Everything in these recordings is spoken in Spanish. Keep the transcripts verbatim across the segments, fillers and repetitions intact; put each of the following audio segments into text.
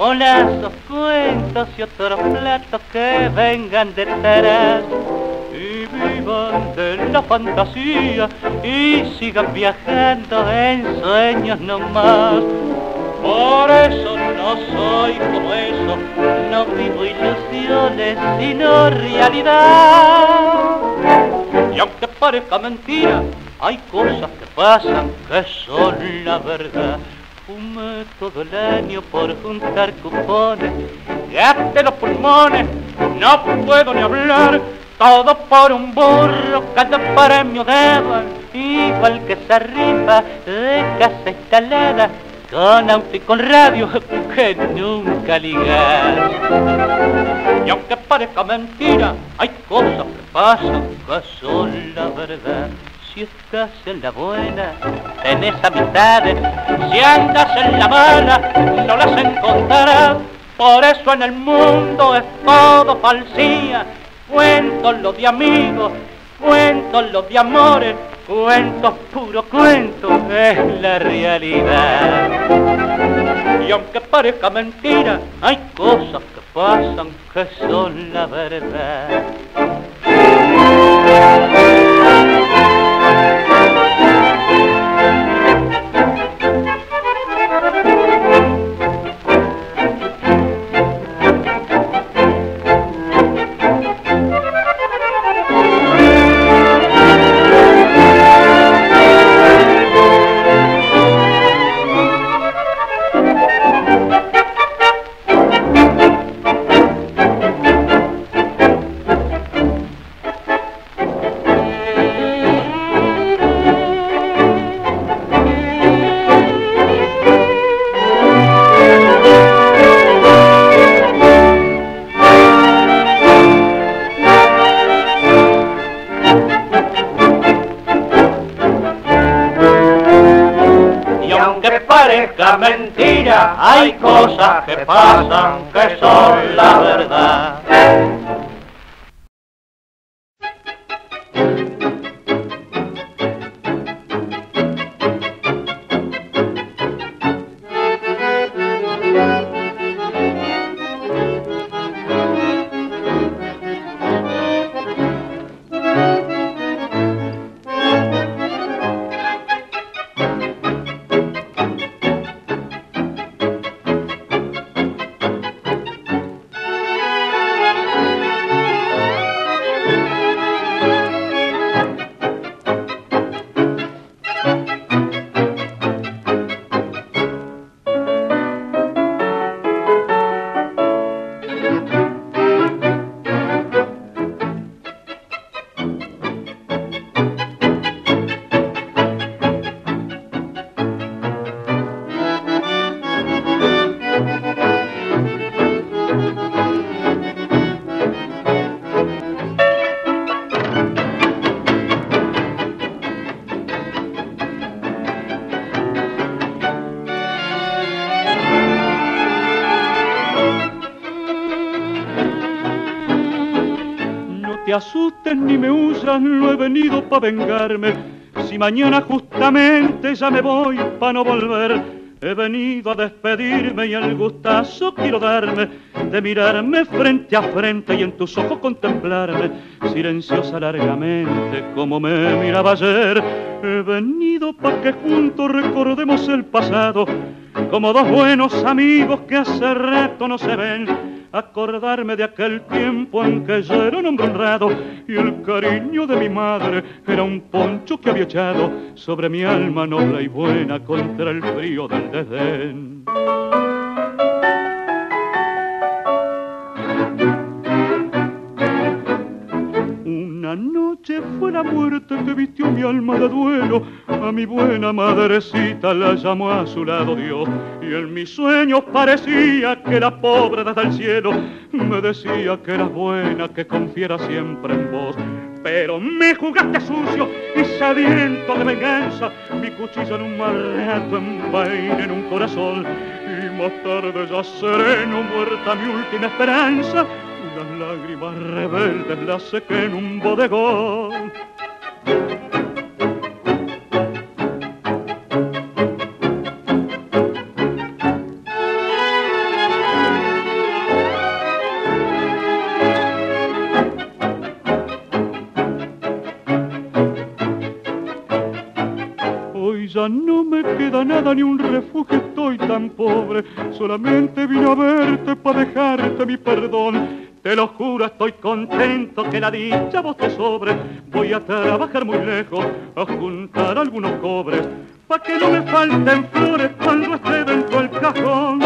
Bolazos, cuentos y otros platos que vengan de Taraz y vivan de la fantasía y sigan viajando en sueños nomás. Por eso no soy como eso, no vivo ilusiones sino realidad. Y aunque parezca mentira, hay cosas que pasan que son la verdad. Fumé todo el año por juntar cupones, gasté los pulmones, no puedo ni hablar. Todo por un burro, cada premio daban, igual que esa rifa de casa instalada, con auto y con radio que nunca ligás. Y aunque parezca mentira, hay cosas que pasan que son la verdad. Si estás en la buena, tenés amistades. Si andas en la mala, no las encontrarás. Por eso en el mundo es todo falsía. Cuentos los de amigos, cuentos los de amores, cuentos puros cuentos es la realidad. Y aunque parezca mentira, hay cosas que pasan que son la verdad. Mentira, hay cosas que pasan que son la verdad. No te asustes ni me usas, no he venido pa' vengarme. Si mañana justamente ya me voy pa' no volver, he venido a despedirme y el gustazo quiero darme de mirarme frente a frente y en tus ojos contemplarme silenciosa largamente como me miraba ayer. He venido pa' que juntos recordemos el pasado como dos buenos amigos que hace rato no se ven. Acordarme de aquel tiempo en que yo era un hombre honrado y el cariño de mi madre era un poncho que había echado sobre mi alma noble y buena contra el frío del desdén. Una noche fue la muerte que vistió mi alma de duelo. A mi buena madrecita la llamó a su lado Dios. Y en mis sueños parecía que la pobre desde el cielo me decía que eras buena, que confiara siempre en vos. Pero me jugaste sucio y sediento de venganza, mi cuchillo en un mal rato envaina en un corazón. Y más tarde ya sereno, muerta mi última esperanza, unas lágrimas rebeldes las sequé en un bodegón. ya no me queda nada, ni un refugio, estoy tan pobre. Solamente vine a verte para dejarte mi perdón. Te lo juro, estoy contento que la dicha vos te sobre. Voy a trabajar muy lejos, a juntar algunos cobres, pa' que no me falten flores cuando esté dentro del cajón.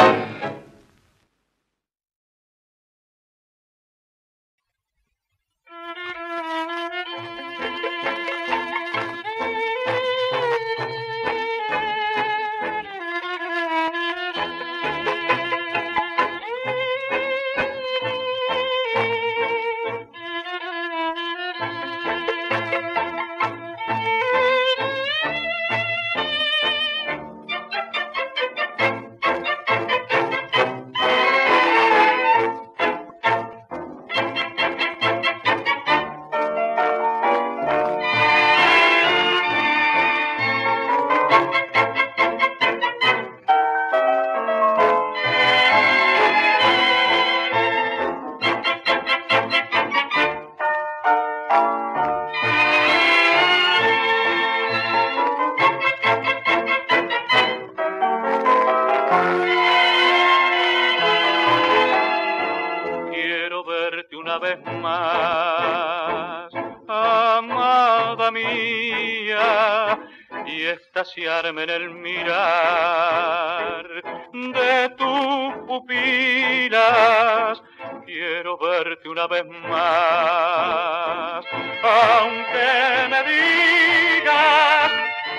En el mirar de tus pupilas quiero verte una vez más, aunque me digas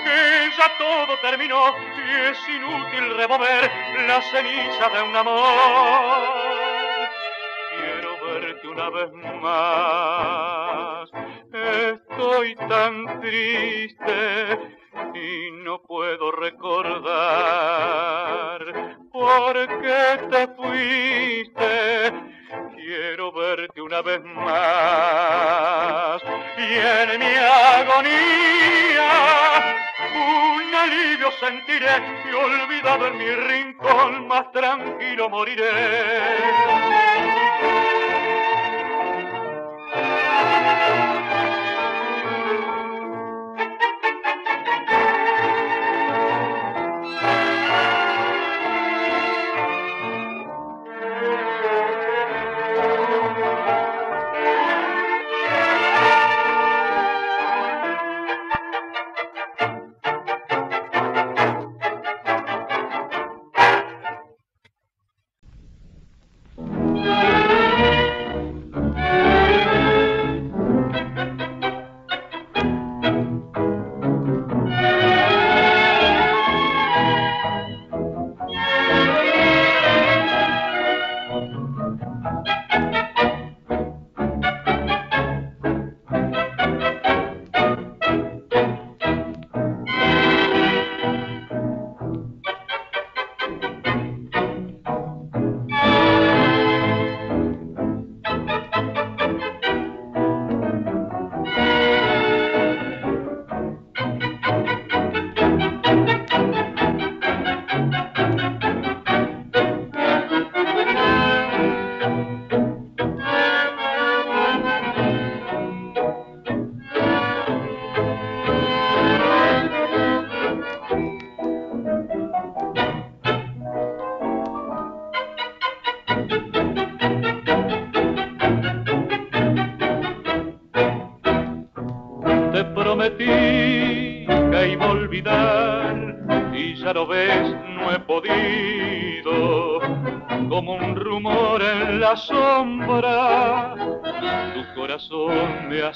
que ya todo terminó y es inútil remover la ceniza de un amor. Quiero verte una vez más, estoy tan triste y no puedo recordar por qué te fuiste. Quiero verte una vez más. Y en mi agonía un alivio sentiré y olvidado en mi rincón más tranquilo moriré.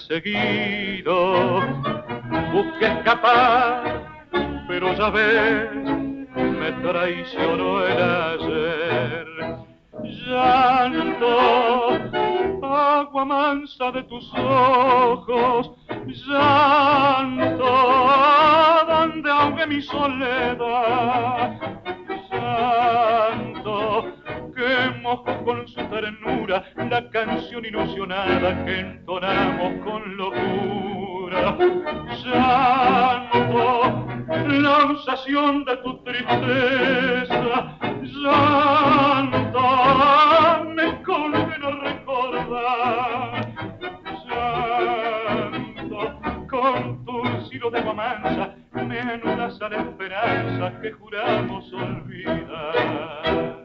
Seguido, busqué escapar, pero ya ves, me traicionó el ayer. Llanto, agua mansa de tus ojos, llanto, donde ahogué mi soledad, llanto, que mojó con su ternura la canción ilusionada que entonamos con locura. Llanto, la usación de tu tristeza, llanto, me condena recordar. Llanto, con tu silo de guamanza menudas a la esperanza que juramos olvidar.